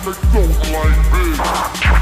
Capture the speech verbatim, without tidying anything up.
tryna go like me.